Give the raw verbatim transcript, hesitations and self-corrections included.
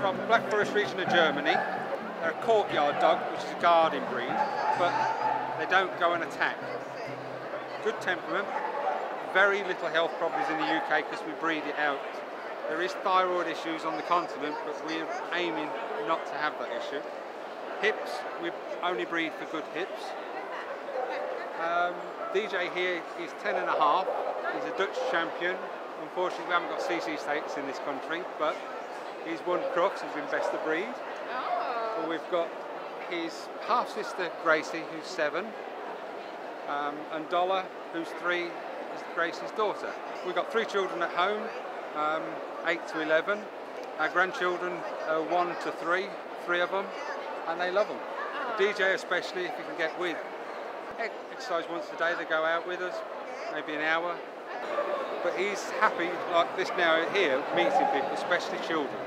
from Black Forest region of Germany. They're a courtyard dog, which is a guarding breed, but they don't go and attack. Good temperament, very little health problems in the U K because we breed it out. There is thyroid issues on the continent, but we're aiming not to have that issue. Hips, we only breed for good hips. Um, D J here is ten and a half, he's a Dutch champion. Unfortunately we haven't got C C status in this country, but he's won Crux, he's been best of breed. Oh. We've got his half-sister Gracie, who's seven, um, and Dollar, who's three, is Gracie's daughter. We've got three children at home, um, eight to eleven. Our grandchildren are one to three, three of them, and they love them. Oh. D J especially, if you can get with. Exercise once a day, they go out with us, maybe an hour. But he's happy like this now here, meeting people, especially children.